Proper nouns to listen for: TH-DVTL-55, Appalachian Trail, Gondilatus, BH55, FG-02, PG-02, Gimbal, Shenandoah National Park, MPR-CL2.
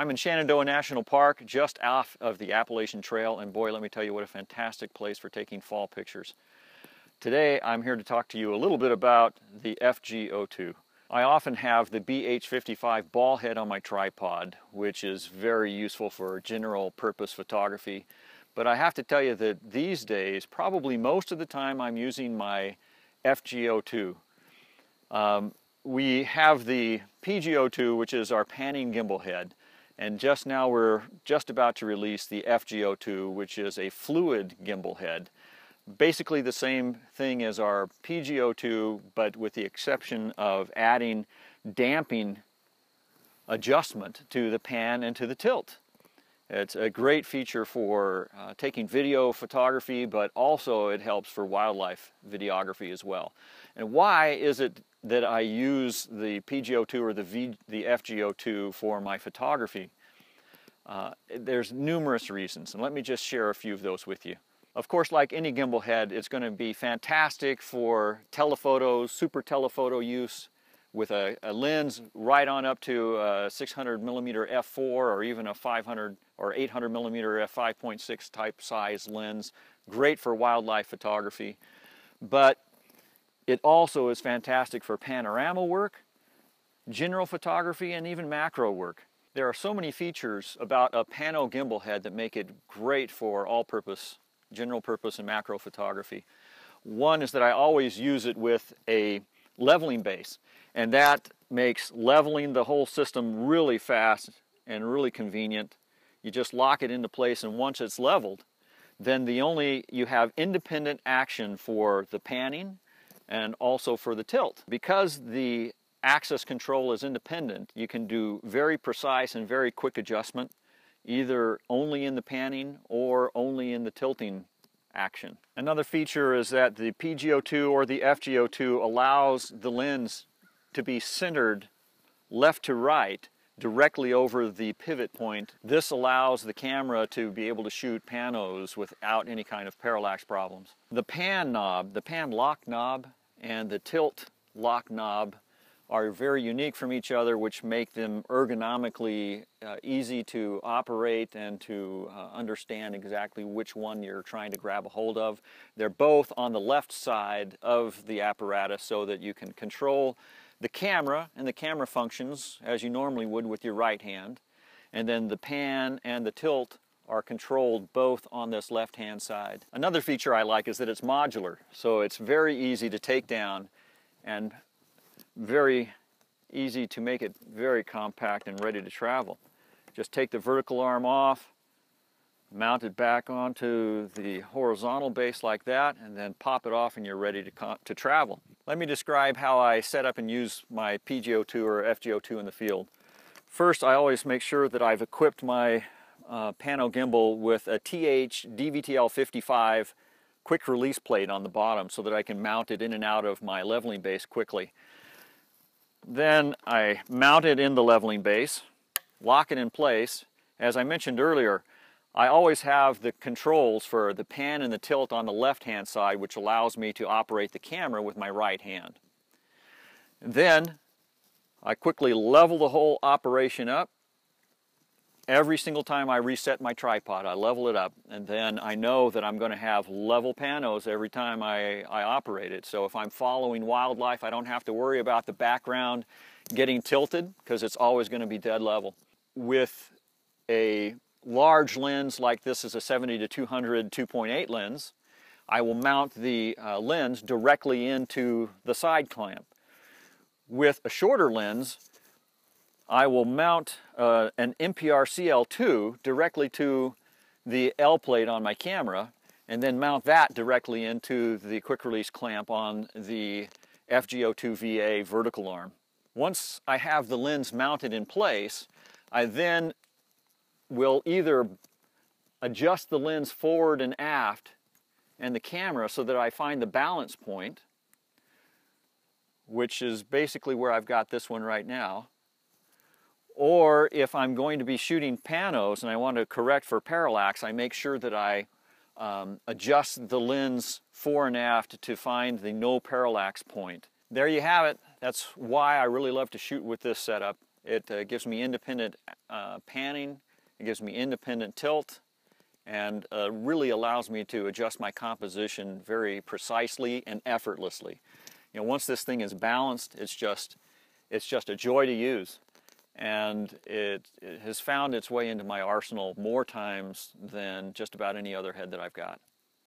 I'm in Shenandoah National Park, just off of the Appalachian Trail, and boy, let me tell you what a fantastic place for taking fall pictures. Today, I'm here to talk to you a little bit about the FG-02. I often have the BH55 ball head on my tripod, which is very useful for general purpose photography. But I have to tell you that these days, probably most of the time, I'm using my FG-02. We have the PG-02, which is our panning gimbal head, and just now we're just about to release the FG-02, which is a fluid gimbal head. Basically the same thing as our PG-02, but with the exception of adding damping adjustment to the pan and to the tilt. It's a great feature for taking video photography, but also it helps for wildlife videography as well. And why is it that I use the PG-02 or the FG-02 for my photography? There's numerous reasons, and let me just share a few of those with you. Of course, like any gimbal head, it's going to be fantastic for telephotos, super telephoto use, with a lens right on up to a 600 millimeter f4 or even a 500 or 800 millimeter f5.6 type size lens. Great for wildlife photography, but it also is fantastic for panorama work, general photography, and even macro work. There are so many features about a pano gimbal head that make it great for all purpose, general purpose, and macro photography. One is that I always use it with a leveling base, and that makes leveling the whole system really fast and really convenient. You just lock it into place, and once it's leveled, then you have independent action for the panning and also for the tilt. Because the axis control is independent, you can do very precise and very quick adjustment, either only in the panning or only in the tilting action. Another feature is that the PG-02 or the FG-02 allows the lens to be centered left to right directly over the pivot point. This allows the camera to be able to shoot panos without any kind of parallax problems. The pan knob, the pan lock knob, and the tilt lock knob are very unique from each other, which make them ergonomically easy to operate and to understand exactly which one you're trying to grab a hold of. They're both on the left side of the apparatus so that you can control the camera and the camera functions as you normally would with your right hand. And then the pan and the tilt are controlled both on this left-hand side. Another feature I like is that it's modular, so it's very easy to take down and very easy to make it very compact and ready to travel. Just take the vertical arm off, mount it back onto the horizontal base like that, and then pop it off and you're ready to travel. Let me describe how I set up and use my PG-02 or FG-02 in the field. First, I always make sure that I've equipped my pano gimbal with a TH-DVTL-55 quick release plate on the bottom so that I can mount it in and out of my leveling base quickly. Then I mount it in the leveling base, lock it in place. As I mentioned earlier, I always have the controls for the pan and the tilt on the left-hand side, which allows me to operate the camera with my right hand. And then I quickly level the whole operation up. Every single time I reset my tripod, I level it up, and then I know that I'm going to have level panos every time I operate it. So if I'm following wildlife, I don't have to worry about the background getting tilted because it's always going to be dead level. With a large lens like this is a 70-200 2.8 lens, I will mount the lens directly into the side clamp. With a shorter lens, I will mount an MPR-CL2 directly to the L plate on my camera and then mount that directly into the quick release clamp on the FG-02 VA vertical arm. Once I have the lens mounted in place, I then will either adjust the lens forward and aft and the camera so that I find the balance point, which is basically where I've got this one right now. Or if I'm going to be shooting panos and I want to correct for parallax, I make sure that I adjust the lens fore and aft to find the no parallax point. There you have it. That's why I really love to shoot with this setup. It gives me independent panning, it gives me independent tilt, and really allows me to adjust my composition very precisely and effortlessly. You know, once this thing is balanced, it's just a joy to use. And it has found its way into my arsenal more times than just about any other head that I've got.